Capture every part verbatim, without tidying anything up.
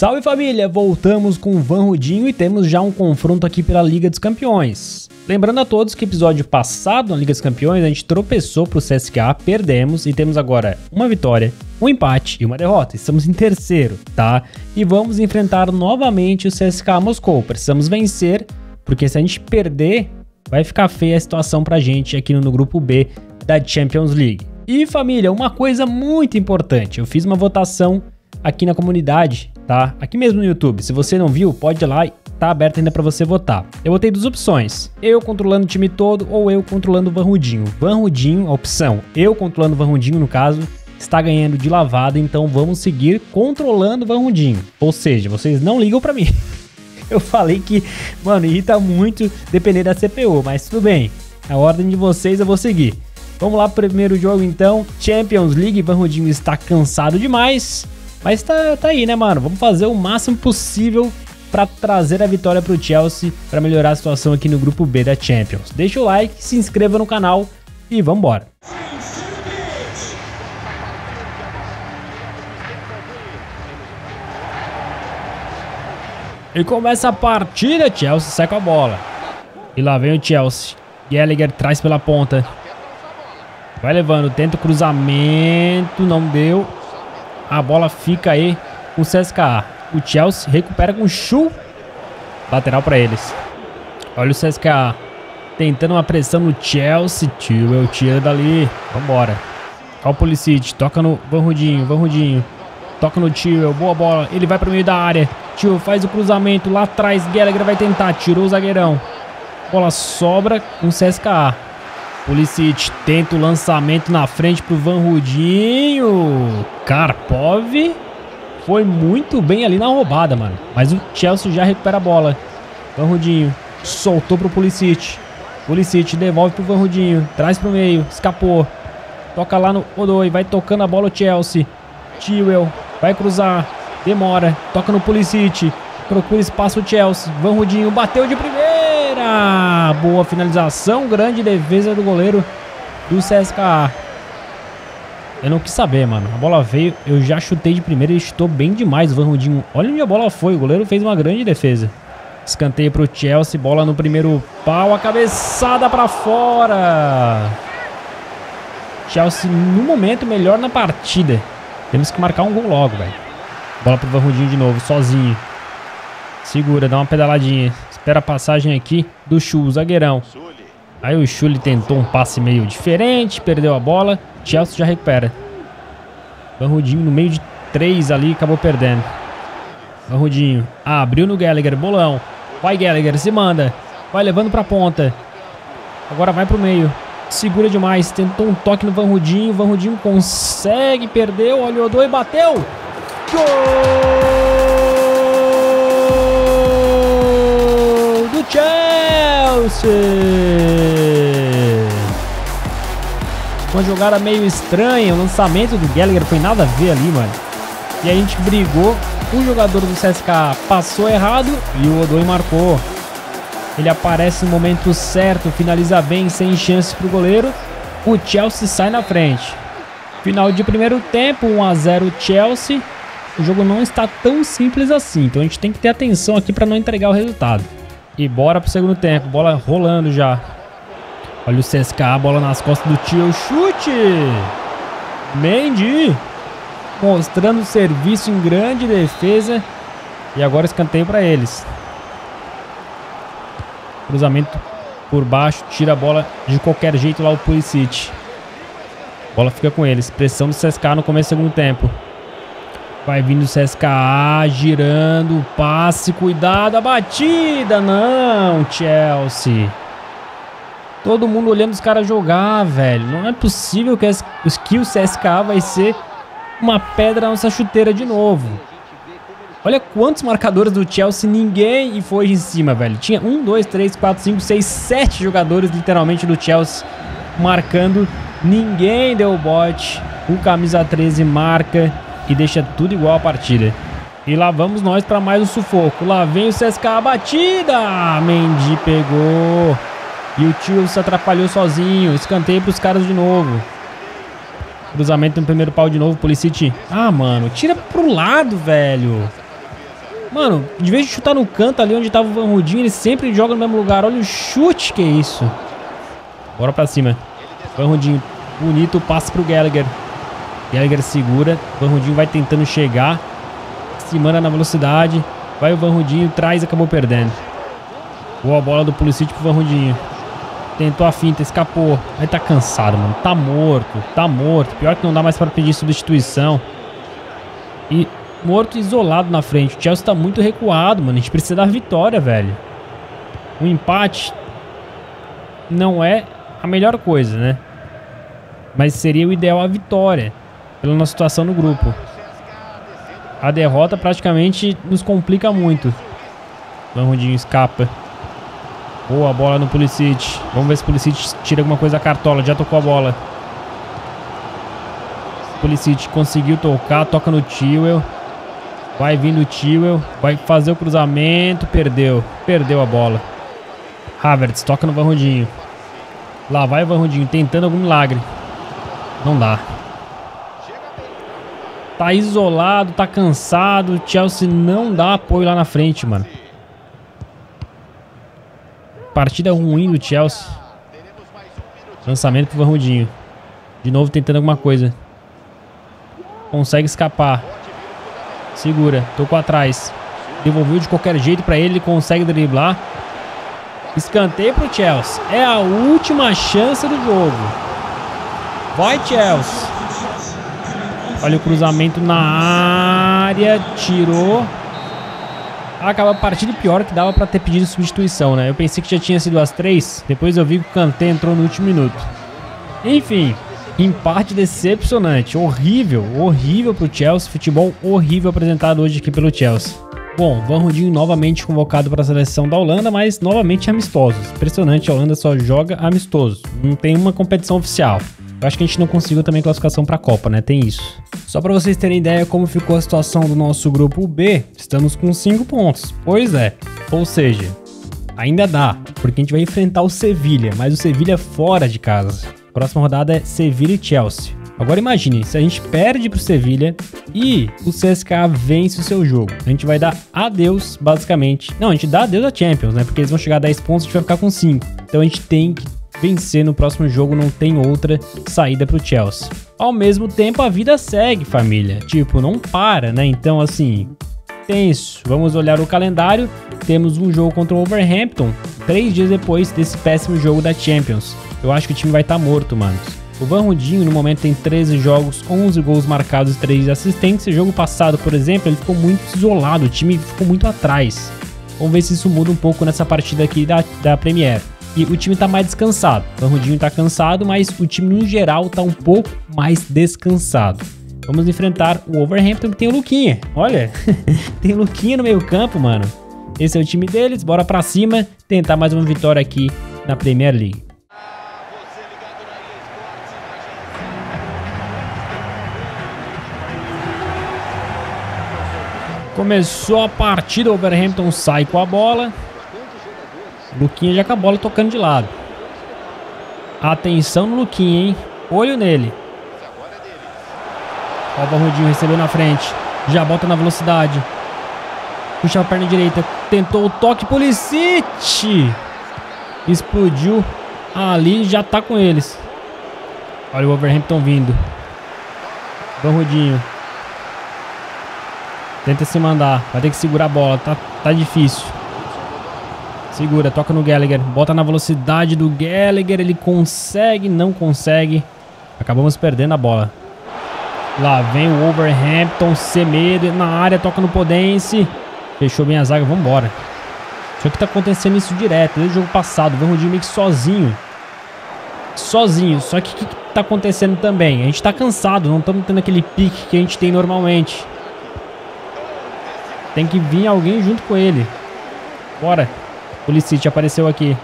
Salve família, voltamos com o Van Rudinho e temos já um confronto aqui pela Liga dos Campeões. Lembrando a todos que episódio passado na Liga dos Campeões a gente tropeçou pro C S K A, perdemos e temos agora uma vitória, um empate e uma derrota. Estamos em terceiro, tá? E vamos enfrentar novamente o C S K A Moscou. Precisamos vencer, porque se a gente perder, vai ficar feia a situação pra gente aqui no Grupo B da Champions League. E família, uma coisa muito importante, eu fiz uma votação aqui na comunidade, tá? Aqui mesmo no YouTube. Se você não viu, pode ir lá, tá aberto ainda pra você votar. Eu botei duas opções: eu controlando o time todo ou eu controlando o Van Rudinho. Van Rudinho, a opção eu controlando o Van Rudinho, no caso, está ganhando de lavada, então vamos seguir controlando o Van Rudinho. Ou seja, vocês não ligam pra mim. Eu falei que, mano, irrita muito depender da C P U, mas tudo bem. A ordem de vocês eu vou seguir. Vamos lá pro primeiro jogo então. Champions League, Van Rudinho está cansado demais. Mas tá, tá aí, né, mano? Vamos fazer o máximo possível pra trazer a vitória pro Chelsea, pra melhorar a situação aqui no Grupo B da Champions. Deixa o like, se inscreva no canal e vambora. E começa a partida, Chelsea sai com a bola. E lá vem o Chelsea. Gallagher traz pela ponta. Vai levando, tenta o cruzamento, não deu. A bola fica aí com o C S K A. O Chelsea recupera com o Chu. Lateral para eles. Olha o C S K A tentando uma pressão no Chelsea. Tio, eu tiro dali. Vambora. Olha o Pulisic. Toca no Van Rudinho. Van Rudinho. Toca no Tio. Boa bola. Ele vai pro meio da área. Tio faz o cruzamento. Lá atrás, Gallagher vai tentar. Tirou o zagueirão. Bola sobra com o C S K A. Pulisic tenta o lançamento na frente pro Van Rudinho. Karpov foi muito bem ali na roubada, mano. Mas o Chelsea já recupera a bola. Van Rudinho soltou pro Pulisic. Pulisic devolve pro Van Rudinho. Traz pro meio. Escapou. Toca lá no Odoi. Vai tocando a bola o Chelsea. Tewell vai cruzar. Demora. Toca no Pulisic. Procura espaço o Chelsea. Van Rudinho bateu de primeiro. Ah, boa finalização, grande defesa do goleiro do C S K A. Eu não quis saber, mano. A bola veio, eu já chutei de primeira. Ele chutou bem demais o Van Rudinho. Olha onde a bola foi, o goleiro fez uma grande defesa. Escanteio pro Chelsea, bola no primeiro pau, a cabeçada pra fora. Chelsea no momento melhor na partida. Temos que marcar um gol logo, velho. Bola pro Van Rudinho de novo, sozinho. Segura, dá uma pedaladinha. Espera a passagem aqui do Chu, zagueirão. Aí o Chu tentou um passe meio diferente, perdeu a bola. Chelsea já recupera. Van Rudinho no meio de três ali, acabou perdendo. Van Rudinho abriu no Gallagher, bolão. Vai Gallagher, se manda. Vai levando pra ponta. Agora vai pro meio. Segura demais, tentou um toque no Van Rudinho. Van Rudinho consegue, perdeu. Olha o Odoi, bateu. Gol! Chelsea! Uma jogada meio estranha. O lançamento do Gallagher foi nada a ver ali, mano. E a gente brigou. O jogador do C S K A passou errado e o Odoi marcou. Ele aparece no momento certo, finaliza bem, sem chance pro goleiro. O Chelsea sai na frente. Final de primeiro tempo, um a zero Chelsea. O jogo não está tão simples assim, então a gente tem que ter atenção aqui para não entregar o resultado. E bora pro segundo tempo. Bola rolando já. Olha o C S K A. Bola nas costas do Tio. Chute. Mendy. Mostrando serviço em grande defesa. E agora escanteio pra eles. Cruzamento por baixo. Tira a bola de qualquer jeito lá o Pulisic. Bola fica com eles. Pressão do C S K A no começo do segundo tempo. Vai vindo o C S K A, girando o passe, cuidado, a batida, não, Chelsea. Todo mundo olhando os caras jogar, velho. Não é possível que, as, que o C S K A vai ser uma pedra na nossa chuteira de novo. Olha quantos marcadores do Chelsea, ninguém e foi em cima, velho. Tinha um, dois, três, quatro, cinco, seis, sete jogadores literalmente do Chelsea marcando. Ninguém deu o bote, o camisa treze marca. E deixa tudo igual a partida. E lá vamos nós para mais um sufoco. Lá vem o C S K A, batida. Mendy pegou. E o Tio se atrapalhou sozinho. Escanteio para os caras de novo. Cruzamento no primeiro pau de novo. Pulisic. Ah, mano. Tira pro lado, velho. Mano, de vez de chutar no canto ali onde tava o Van Rudinho, ele sempre joga no mesmo lugar. Olha o chute, que é isso. Bora pra cima. Van Rudinho, bonito, passa pro Gallagher. Gallagher segura. Van Rudinho vai tentando chegar. Se manda na velocidade. Vai o Van Rudinho, traz, acabou perdendo. Boa bola do Pulisic pro Van Rudinho. Tentou a finta, escapou. Aí tá cansado, mano. Tá morto, tá morto. Pior que não dá mais pra pedir substituição. E morto, isolado na frente. O Chelsea tá muito recuado, mano. A gente precisa da vitória, velho. O empate não é a melhor coisa, né? Mas seria o ideal a vitória, pela nossa situação no grupo. A derrota praticamente nos complica muito. Van Rudinho escapa. Boa bola no Pulisic. Vamos ver se o Pulisic tira alguma coisa da cartola. Já tocou a bola. Pulisic conseguiu tocar. Toca no Tewell. Vai vindo o Tewell. Vai fazer o cruzamento. Perdeu. Perdeu a bola. Havertz toca no Van Rudinho. Lá vai o Van Rudinho tentando algum milagre. Não dá. Tá isolado, tá cansado. O Chelsea não dá apoio lá na frente, mano. Partida ruim do Chelsea. Lançamento pro Van Rudinho. De novo tentando alguma coisa. Consegue escapar. Segura, tocou atrás. Devolveu de qualquer jeito pra ele. Ele consegue driblar. Escanteio pro Chelsea. É a última chance do jogo. Vai, Chelsea. Olha o cruzamento na área. Tirou. Acaba a partida, pior que dava pra ter pedido substituição, né? Eu pensei que já tinha sido as três. Depois eu vi que o Kanté entrou no último minuto. Enfim, empate decepcionante. Horrível, horrível pro Chelsea. Futebol horrível apresentado hoje aqui pelo Chelsea. Bom, Van Rudinho novamente convocado para a seleção da Holanda, mas novamente amistosos. Impressionante, a Holanda só joga amistoso. Não tem uma competição oficial. Eu acho que a gente não conseguiu também classificação para a Copa, né? Tem isso. Só para vocês terem ideia como ficou a situação do nosso grupo B, estamos com cinco pontos. Pois é. Ou seja, ainda dá, porque a gente vai enfrentar o Sevilla, mas o Sevilla fora de casa. A próxima rodada é Sevilla e Chelsea. Agora imagine, se a gente perde para o Sevilla e o C S K A vence o seu jogo. A gente vai dar adeus, basicamente. Não, a gente dá adeus a Champions, né? Porque eles vão chegar a dez pontos e a gente vai ficar com cinco. Então a gente tem que vencer no próximo jogo, não tem outra saída pro Chelsea. Ao mesmo tempo, a vida segue, família. Tipo, não para, né? Então, assim, tenso. Vamos olhar o calendário. Temos um jogo contra o Wolverhampton, três dias depois desse péssimo jogo da Champions. Eu acho que o time vai estar morto, mano. O Van Rudinho, no momento, tem treze jogos, onze gols marcados e três assistências. O jogo passado, por exemplo, ele ficou muito isolado. O time ficou muito atrás. Vamos ver se isso muda um pouco nessa partida aqui da, da Premier. E o time tá mais descansado. O Rudinho tá cansado, mas o time no geral tá um pouco mais descansado. Vamos enfrentar o Wolverhampton, que tem o Luquinha. Olha, tem o Luquinha no meio campo, mano. Esse é o time deles, bora pra cima. Tentar mais uma vitória aqui na Premier League. Começou a partida, o Wolverhampton sai com a bola. Luquinha já com a bola tocando de lado. Atenção no Luquinha, hein? Olho nele. Ó, o Van Rudinho recebeu na frente. Já bota na velocidade. Puxa a perna direita. Tentou o toque. Pulisic! Explodiu. Ali já tá com eles. Olha o Wolverhampton vindo. Van Rudinho. Tenta se mandar. Vai ter que segurar a bola. Tá, tá difícil. Segura, toca no Gallagher, bota na velocidade do Gallagher, ele consegue, não consegue. Acabamos perdendo a bola. Lá vem o Wolverhampton, Semedo, na área, toca no Podence. Fechou bem a zaga, vambora. Só que tá acontecendo isso direto, desde o jogo passado, vem o Rodinho meio que sozinho. Sozinho, só que o que, que tá acontecendo também? A gente tá cansado, não estamos tendo aquele pique que a gente tem normalmente. Tem que vir alguém junto com ele. Bora. Pulisic apareceu aqui.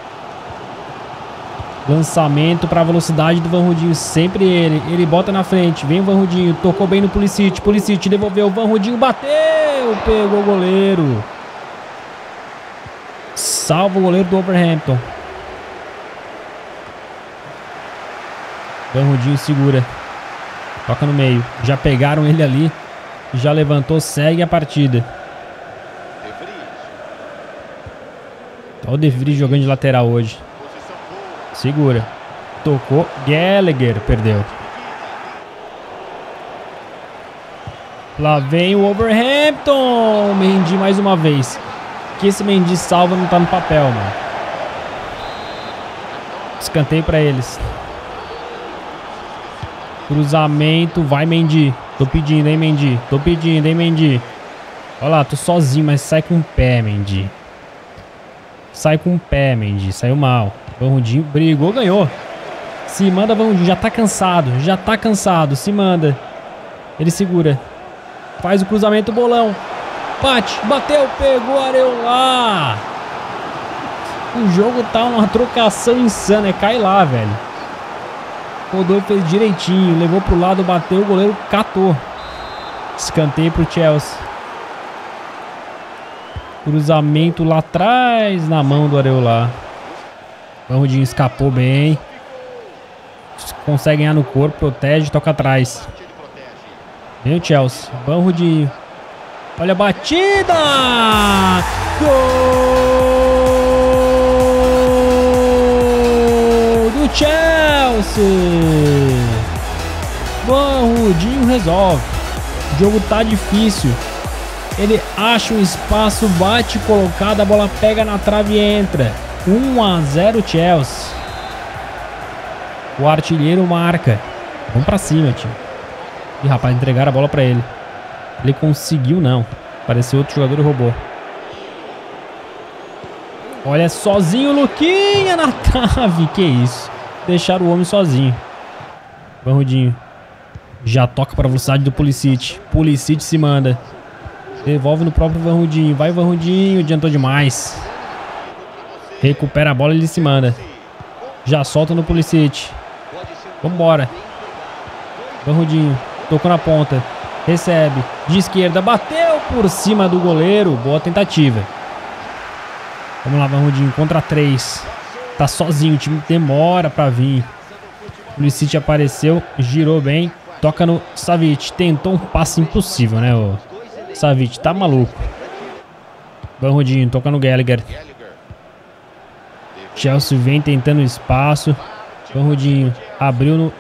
Lançamento para a velocidade do Van Rudinho. Sempre ele. Ele bota na frente. Vem o Van Rudinho. Tocou bem no Pulisic. Pulisic devolveu. Van Rudinho bateu. Pegou o goleiro. Salva o goleiro do Wolverhampton. Van Rudinho segura. Toca no meio. Já pegaram ele ali. Já levantou. Segue a partida. Olha o De Vries jogando de lateral hoje. Segura. Tocou. Gallagher perdeu. Lá vem o Wolverhampton. Mendy mais uma vez. Que esse Mendy salva não tá no papel, mano. Escanteio pra eles. Cruzamento. Vai, Mendy. Tô pedindo, hein, Mendy. Tô pedindo, hein, Mendy. Olha lá, tô sozinho, mas sai com o pé, Mendy. Sai com o pé, Mendy. Saiu mal. Van Rundinho brigou, ganhou. Se manda, Van Rundinho. Já tá cansado. Já tá cansado. Se manda. Ele segura. Faz o cruzamento, bolão. Bate, bateu, pegou, Areola. O jogo tá uma trocação insana. É, cai lá, velho. Rodolfo fez direitinho. Levou pro lado, bateu, o goleiro catou. Escanteio pro Chelsea. Cruzamento lá atrás, na mão do Areola. Van Rundinho escapou bem. Consegue ganhar no corpo, protege, toca atrás. Vem o Chelsea. Van Rundinho. Olha a batida! Gol do Chelsea! Van Rundinho resolve. O jogo tá difícil. Ele acha um espaço, bate colocado, a bola pega na trave e entra. um a zero Chelsea. O artilheiro marca. Vamos pra cima, tio. E rapaz, entregaram a bola pra ele. Ele conseguiu, não. Apareceu outro jogador e roubou. Olha, sozinho o Luquinha na trave. Que isso. Deixaram o homem sozinho. Van Rundinho. Já toca pra velocidade do Pulisic. Pulisic se manda. Devolve no próprio Van Rundinho. Vai, Van Rundinho. Adiantou demais. Recupera a bola e ele se manda. Já solta no Pulisic. Vambora. Van Rundinho. Tocou na ponta, recebe, de esquerda, bateu por cima do goleiro, boa tentativa. Vamos lá, Van Rundinho, contra três, tá sozinho, o time demora pra vir. O Pulisic apareceu, girou bem, toca no Savic, tentou um passe impossível, né, o Savic, tá maluco. Van Rundinho, toca no Gallagher. Chelsea vem tentando espaço, Van Rundinho abriu no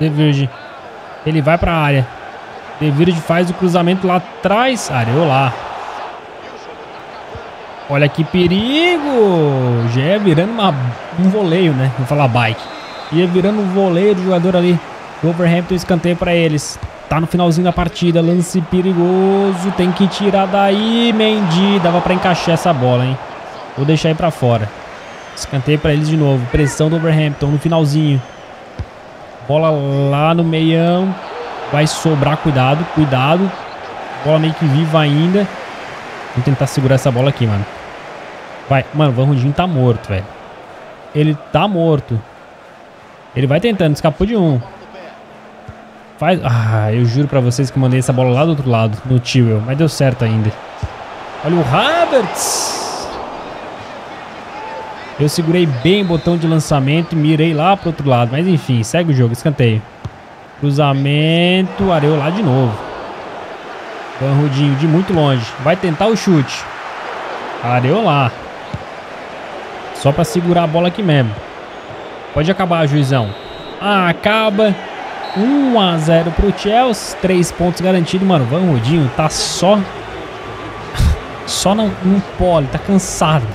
De Vries. Ele vai para a área. De Vries faz o cruzamento lá atrás. Areola. Olha que perigo. Já é virando uma, um voleio, né? Vou falar bike. Ia virando um voleio do jogador ali. Wolverhampton, escanteio para eles. Tá no finalzinho da partida. Lance perigoso. Tem que tirar daí. Mendy. Dava para encaixar essa bola, hein? Vou deixar aí para fora. Escanteio para eles de novo. Pressão do Wolverhampton no finalzinho. Bola lá no meião. Vai sobrar, cuidado, cuidado. Bola meio que viva ainda. Vou tentar segurar essa bola aqui, mano. Vai, mano, o Van Rundinho tá morto, velho. Ele tá morto. Ele vai tentando, escapou de um. Faz. Ah, eu juro pra vocês que eu mandei essa bola lá do outro lado, no Tio, mas deu certo ainda. Olha o Havertz. Eu segurei bem o botão de lançamento e mirei lá pro outro lado. Mas enfim, segue o jogo, escanteio. Cruzamento, Areola de novo. Van Rundinho de muito longe. Vai tentar o chute. Areola. Só pra segurar a bola aqui mesmo. Pode acabar, juizão. Ah, acaba. um a zero pro Chelsea. Três pontos garantidos, mano. Van Rundinho tá só... só no, no pole, tá cansado.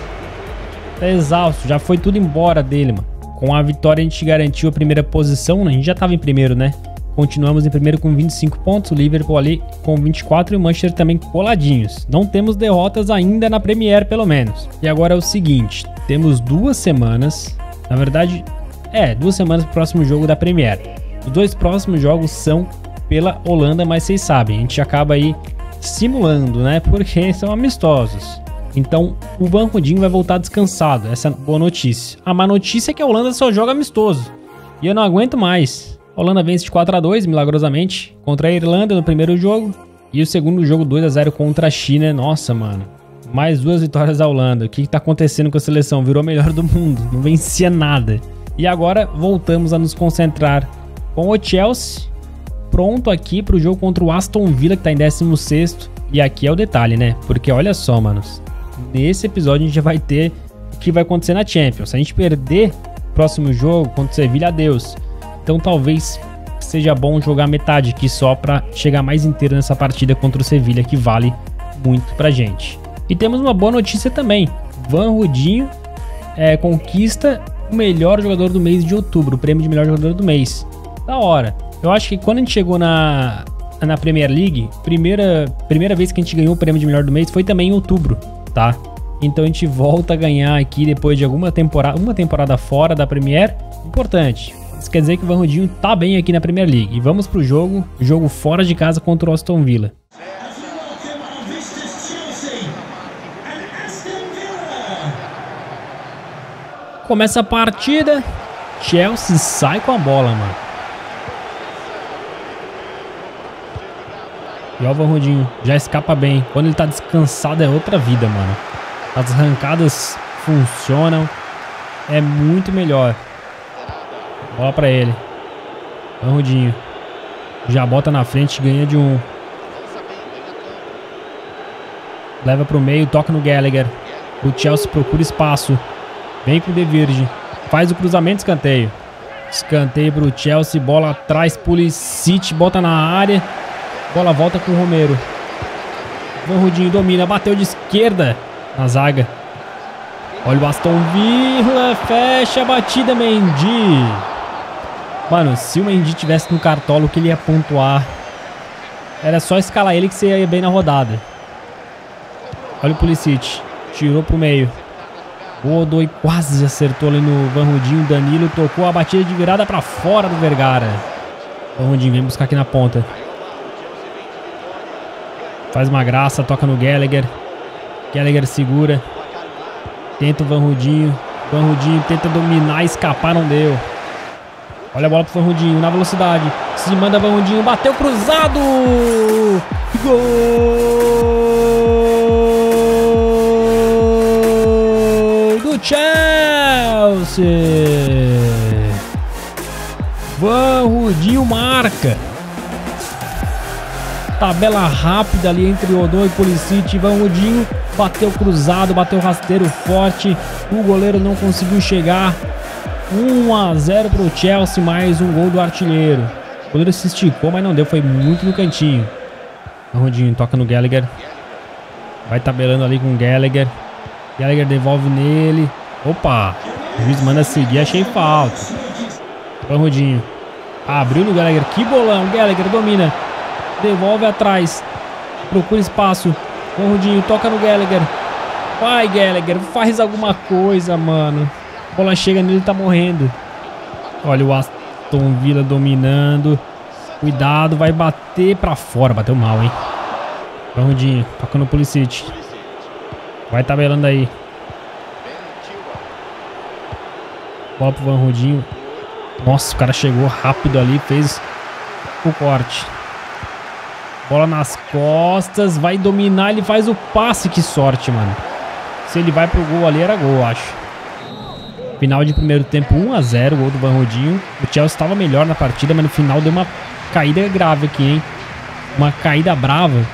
Tá exausto, já foi tudo embora dele, mano. Com a vitória a gente garantiu a primeira posição, né? A gente já tava em primeiro, né? Continuamos em primeiro com vinte e cinco pontos, o Liverpool ali com vinte e quatro e o Manchester também coladinhos. Não temos derrotas ainda na Premier, pelo menos. E agora é o seguinte, temos duas semanas, na verdade, é, duas semanas pro próximo jogo da Premier. Os dois próximos jogos são pela Holanda, mas vocês sabem, a gente acaba aí simulando, né? Porque são amistosos. Então, o Van Rundinho vai voltar descansado. Essa é a boa notícia. A má notícia é que a Holanda só joga amistoso. E eu não aguento mais. A Holanda vence de quatro a dois, milagrosamente, contra a Irlanda no primeiro jogo. E o segundo jogo, dois a zero contra a China. Nossa, mano. Mais duas vitórias da Holanda. O que tá acontecendo com a seleção? Virou a melhor do mundo. Não vencia nada. E agora, voltamos a nos concentrar com o Chelsea. Pronto aqui pro jogo contra o Aston Villa, que tá em décimo sexto. E aqui é o detalhe, né? Porque olha só, manos. Nesse episódio a gente já vai ter que vai acontecer na Champions. Se a gente perder o próximo jogo contra o Sevilla, adeus. Então talvez seja bom jogar metade aqui só para chegar mais inteiro nessa partida contra o Sevilla, que vale muito pra gente. E temos uma boa notícia também. Van Rudinho é, conquista o melhor jogador do mês de outubro, o prêmio de melhor jogador do mês. Da hora. Eu acho que quando a gente chegou na, na Premier League, primeira, primeira vez que a gente ganhou o prêmio de melhor do mês foi também em outubro, tá? Então a gente volta a ganhar aqui depois de alguma temporada, uma temporada fora da Premier. Importante. Isso quer dizer que o Van Rudinho tá bem aqui na Premier League. E vamos pro jogo, jogo fora de casa contra o Aston Villa. Começa a partida, Chelsea sai com a bola, mano. E ó, o Van Rudinho já escapa bem. Quando ele tá descansado é outra vida, mano. As arrancadas funcionam, é muito melhor. Bola pra ele. Van Rudinho já bota na frente, ganha de um. Leva pro meio, toca no Gallagher. O Chelsea procura espaço. Vem com o De Virgem. Faz o cruzamento, escanteio. Escanteio pro Chelsea. Bola atrás, Pulisic. Bota na área. Bola volta com o Romero. Van Rudinho domina. Bateu de esquerda na zaga. Olha o Aston Villa. Fecha a batida, Mendy. Mano, se o Mendy tivesse no cartolo que ele ia pontuar. Era só escalar ele que você ia bem na rodada. Olha o Pulisic. Tirou pro meio. O Odoi quase acertou ali no Van Rudinho. Danilo tocou a batida de virada para fora do Vergara. Van Rudinho vem buscar aqui na ponta. Faz uma graça, toca no Gallagher. Gallagher segura. Tenta o Van Rudinho. Van Rudinho tenta dominar, escapar, não deu. Olha a bola pro Van Rudinho na velocidade. Se manda Van Rudinho, bateu cruzado! Gol! Chelsea! Van Rudinho marca. Tabela rápida ali entre Odoi e Pulisic. Van Rudinho bateu cruzado, bateu rasteiro forte. O goleiro não conseguiu chegar. um a zero para o Chelsea, mais um gol do artilheiro. O goleiro se esticou, mas não deu, foi muito no cantinho. Van Rudinho toca no Gallagher. Vai tabelando ali com o Gallagher. Gallagher devolve nele. Opa, o juiz manda seguir, achei falta. Van Rudinho abriu no Gallagher, que bolão. Gallagher domina, devolve atrás, procura espaço. Van Rudinho toca no Gallagher. Vai, Gallagher, faz alguma coisa, mano. A bola chega nele, tá morrendo. Olha o Aston Villa dominando. Cuidado, vai bater pra fora. Bateu mal, hein. Van Rudinho toca no Pulisic. Vai tabelando aí. Bola pro Van Rudinho. Nossa, o cara chegou rápido ali, fez o corte. Bola nas costas, vai dominar, ele faz o passe. Que sorte, mano. Se ele vai pro gol ali, era gol, eu acho. Final de primeiro tempo, um a zero, gol do Van Rudinho. O Chelsea estava melhor na partida, mas no final deu uma caída grave aqui, hein. Uma caída brava.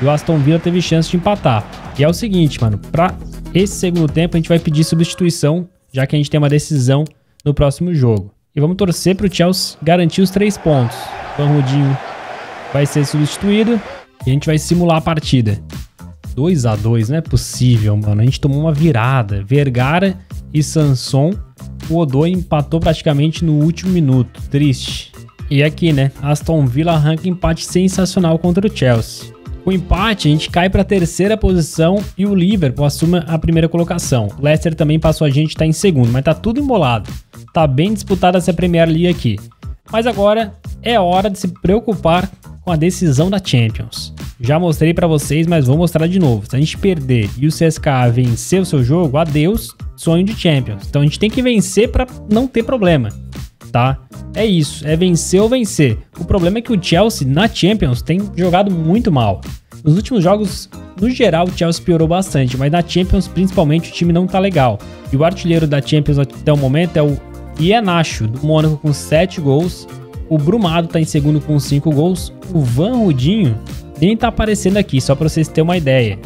E o Aston Villa teve chance de empatar. E é o seguinte, mano, pra esse segundo tempo a gente vai pedir substituição, já que a gente tem uma decisão no próximo jogo. E vamos torcer para o Chelsea garantir os três pontos. Van Rudinho vai ser substituído e a gente vai simular a partida. dois a dois, não é possível, mano. A gente tomou uma virada. Vergara e Sanson. O Odoi empatou praticamente no último minuto. Triste. E aqui, né? Aston Villa arranca empate sensacional contra o Chelsea. Com o empate, a gente cai para a terceira posição e o Liverpool assume a primeira colocação. O Leicester também passou a gente, está em segundo, mas tá tudo embolado. Tá bem disputada essa Premier League aqui. Mas agora é hora de se preocupar com a decisão da Champions. Já mostrei para vocês, mas vou mostrar de novo. Se a gente perder e o C S K A vencer o seu jogo, adeus, sonho de Champions. Então a gente tem que vencer para não ter problema, tá? É isso, é vencer ou vencer. O problema é que o Chelsea na Champions tem jogado muito mal. Nos últimos jogos, no geral, o Chelsea piorou bastante, mas na Champions, principalmente, o time não tá legal. E o artilheiro da Champions até o momento é o Iheanacho, do Mônaco, com sete gols. O Brumado tá em segundo com cinco gols. O Van Rudinho nem tá aparecendo aqui, só pra vocês terem uma ideia.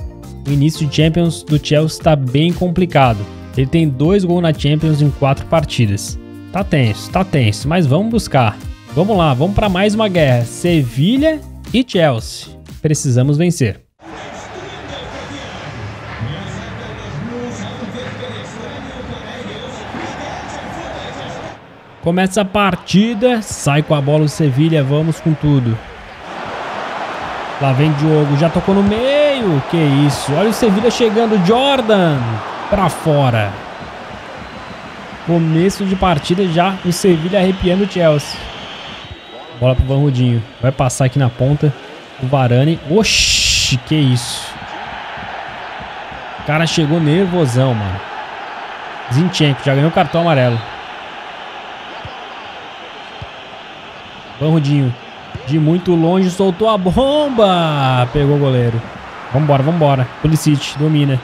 O início de Champions do Chelsea tá bem complicado. Ele tem dois gols na Champions em quatro partidas. Tá tenso, tá tenso, mas vamos buscar. Vamos lá, vamos para mais uma guerra. Sevilla e Chelsea. Precisamos vencer. Começa a partida, sai com a bola o Sevilla, vamos com tudo. Lá vem Diogo, já tocou no meio, que isso. Olha o Sevilla chegando, Jordan, pra fora. Começo de partida já, o Sevilla arrepiando o Chelsea. Bola pro Van Rudinho, vai passar aqui na ponta, o Varane. Oxi, que isso. O cara chegou nervosão, mano. Zinchenko, já ganhou o cartão amarelo. Van Rudinho, de muito longe, soltou a bomba. Pegou o goleiro. Vambora, vambora. Pulisic, domina.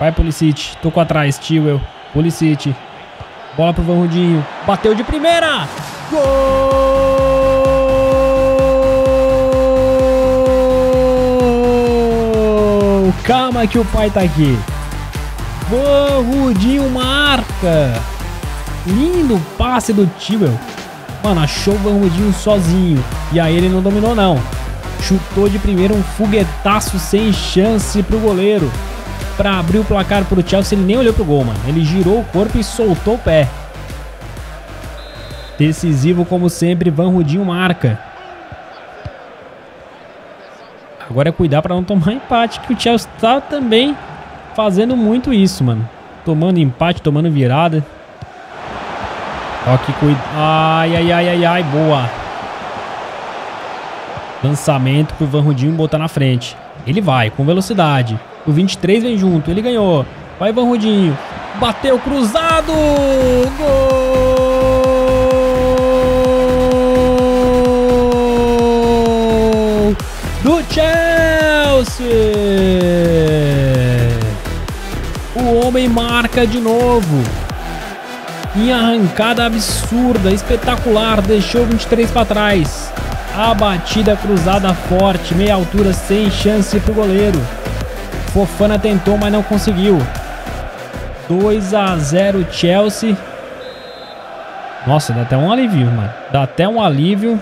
Vai, Pulisic. Tocou atrás, Tiwell. Pulisic. Bola pro Van Rudinho. Bateu de primeira. Gol! Calma que o pai tá aqui. Van Rudinho marca. Lindo passe do Tiwell. Mano, achou o Van Rudinho sozinho. E aí ele não dominou, não. Chutou de primeira um foguetaço sem chance pro goleiro. Pra abrir o placar pro Chelsea, ele nem olhou pro gol, mano. Ele girou o corpo e soltou o pé. Decisivo como sempre, Van Rudinho marca. Agora é cuidar pra não tomar empate, que o Chelsea tá também fazendo muito isso, mano. Tomando empate, tomando virada. Ó que cuida. Ai, ai, ai, ai, ai, boa. Lançamento pro Van Rudinho botar na frente. Ele vai, com velocidade. O vinte e três vem junto, ele ganhou. Vai, Van Rudinho. Bateu, cruzado. Gol do Chelsea. O homem marca de novo. Em arrancada absurda, espetacular, deixou o vinte e três para trás. A batida cruzada forte, meia altura, sem chance pro goleiro. Fofana tentou, mas não conseguiu. dois a zero Chelsea. Nossa, dá até um alívio, mano. Dá até um alívio.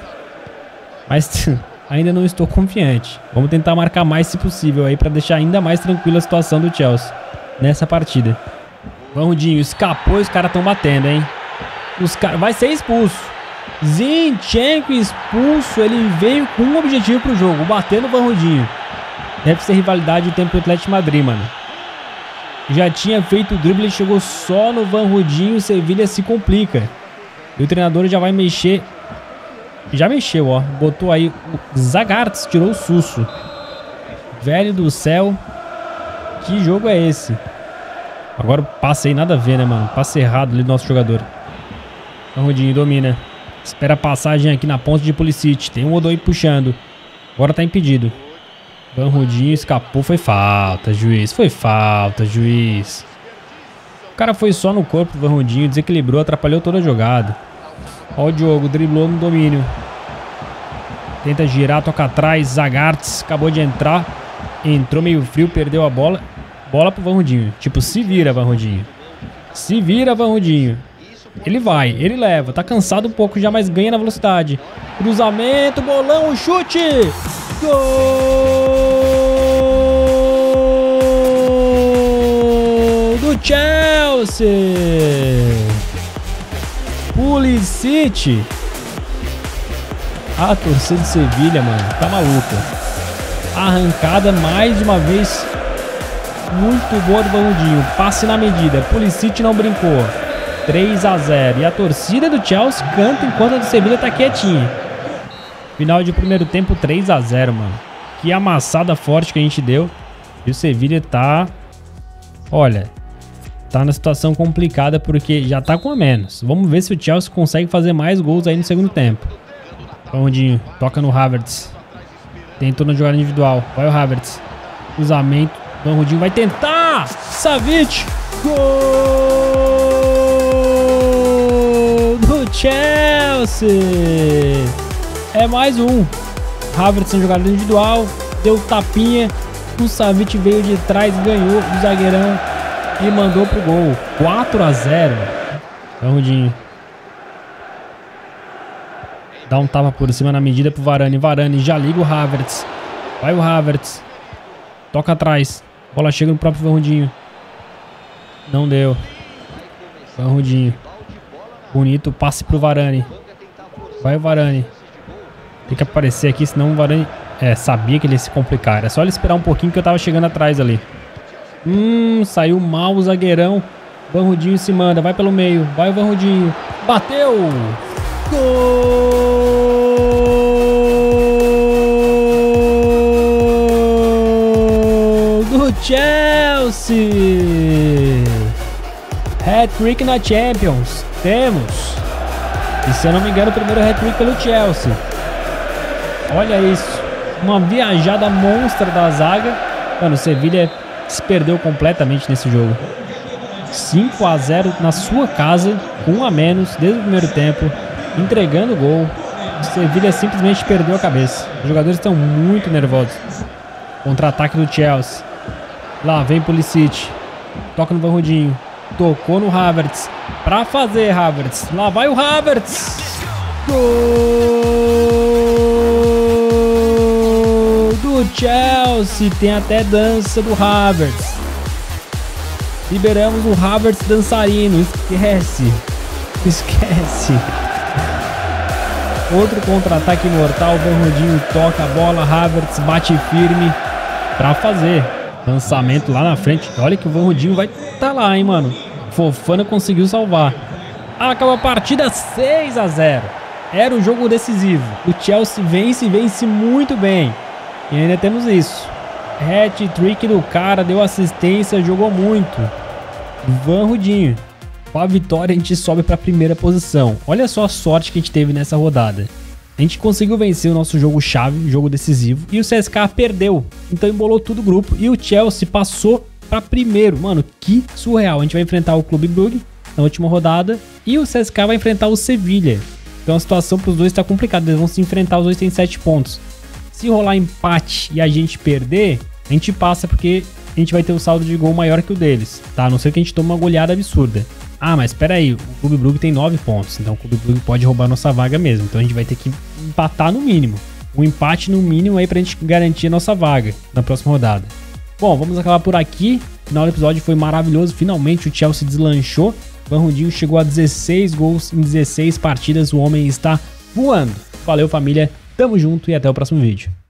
Mas ainda não estou confiante. Vamos tentar marcar mais se possível aí para deixar ainda mais tranquila a situação do Chelsea nessa partida. Van Rudinho escapou e os caras estão batendo, hein? Os caras... Vai ser expulso. Zinchenko expulso. Ele veio com um objetivo pro jogo. Batendo o Van Rudinho. Deve ser rivalidade o tempo do Atlético de Madrid, mano. Já tinha feito o drible. Ele chegou só no Van Rudinho. O Sevilla se complica. E o treinador já vai mexer. Já mexeu, ó. Botou aí o Zagartes. Tirou o Susso. Velho do céu. Que jogo é esse? Agora o passe aí nada a ver, né, mano? Passe errado ali do nosso jogador. Van Rudinho domina. Espera a passagem aqui na ponta de Pulisic. Tem um Odoi puxando. Agora tá impedido. Van Rudinho escapou. Foi falta, juiz. Foi falta, juiz. O cara foi só no corpo do Van Rudinho. Desequilibrou, atrapalhou toda a jogada. Ó o Diogo, driblou no domínio. Tenta girar, toca atrás. Zagartes acabou de entrar. Entrou meio frio, perdeu a bola. Bola pro Van Rudinho. Tipo, se vira, Van Rudinho. Se vira, Van Rudinho. Ele vai, ele leva. Tá cansado um pouco já, mas ganha na velocidade. Cruzamento, bolão, chute. Gol do Chelsea. Pulisic. A torcida de Sevilla, mano, tá maluca. Arrancada mais uma vez. Muito boa do Van Rudinho. Passe na medida. Pulisic não brincou. três a zero. E a torcida do Chelsea canta enquanto a do Sevilla tá quietinha. Final de primeiro tempo, três a zero, mano. Que amassada forte que a gente deu. E o Sevilla tá... Olha, tá na situação complicada porque já tá com a menos. Vamos ver se o Chelsea consegue fazer mais gols aí no segundo tempo. Van Rudinho. Toca no Havertz. Tentou na jogada individual. Vai o Havertz. Cruzamento. Van Rudinho vai tentar. Savic. Gol do Chelsea. É mais um. Havertz em jogada individual. Deu tapinha. O Savic veio de trás, ganhou o zagueirão. e mandou pro gol. quatro a zero. Rondinho. Dá um tapa por cima na medida pro Varane. Varane já liga o Havertz. Vai o Havertz. Toca atrás. Bola chega no próprio Rondinho. Não deu. Van Rondinho. Bonito. Passe pro Varane. Vai o Varane. Tem que aparecer aqui, senão o Varane... É, sabia que ele ia se complicar. Era só ele esperar um pouquinho que eu tava chegando atrás ali. Hum, saiu mal o zagueirão. Van Rondinho se manda. Vai pelo meio. Vai o Van Rondinho. Bateu! Gol! Do Chelsea! Hat-trick na Champions. Temos. E se eu não me engano, o primeiro hat-trick pelo Chelsea. Olha isso. Uma viajada monstra da zaga. Mano, o Sevilla se perdeu completamente nesse jogo. cinco a zero na sua casa. Um a menos desde o primeiro tempo. Entregando o gol. O Sevilla simplesmente perdeu a cabeça. Os jogadores estão muito nervosos. Contra-ataque do Chelsea. Lá, vem Pulisic. Toca no Van Rondinho. Tocou no Havertz. Pra fazer, Havertz. Lá vai o Havertz. Gol do Chelsea. Tem até dança do Havertz. Liberamos o Havertz dançarino. Esquece. Esquece. Outro contra-ataque mortal. Van Rondinho toca a bola. Havertz bate firme. Pra fazer. Lançamento lá na frente. Olha que o Van Rondinho vai tá lá, hein, mano. Fofana conseguiu salvar. Acaba a partida seis a zero. Era o jogo decisivo. O Chelsea vence e vence muito bem. E ainda temos isso. Hat-trick do cara. Deu assistência. Jogou muito. Van Rondinho. Com a vitória a gente sobe para a primeira posição. Olha só a sorte que a gente teve nessa rodada. A gente conseguiu vencer o nosso jogo-chave, o jogo decisivo, e o C S K A perdeu. Então embolou todo o grupo e o Chelsea passou para primeiro. Mano, que surreal. A gente vai enfrentar o Clube Brugge na última rodada e o C S K A vai enfrentar o Sevilla. Então a situação para os dois está complicada. Eles vão se enfrentar, os dois têm sete pontos. Se rolar empate e a gente perder, a gente passa porque a gente vai ter um saldo de gol maior que o deles, tá? A não ser que a gente tome uma goleada absurda. Ah, mas espera aí, o Clube Brugge tem nove pontos, então o Clube Brugge pode roubar nossa vaga mesmo. Então a gente vai ter que empatar no mínimo. Um empate no mínimo aí pra gente garantir a nossa vaga na próxima rodada. Bom, vamos acabar por aqui. O final do episódio foi maravilhoso, finalmente o Chelsea deslanchou. Van Rondinho chegou a dezesseis gols em dezesseis partidas, o homem está voando. Valeu família, tamo junto e até o próximo vídeo.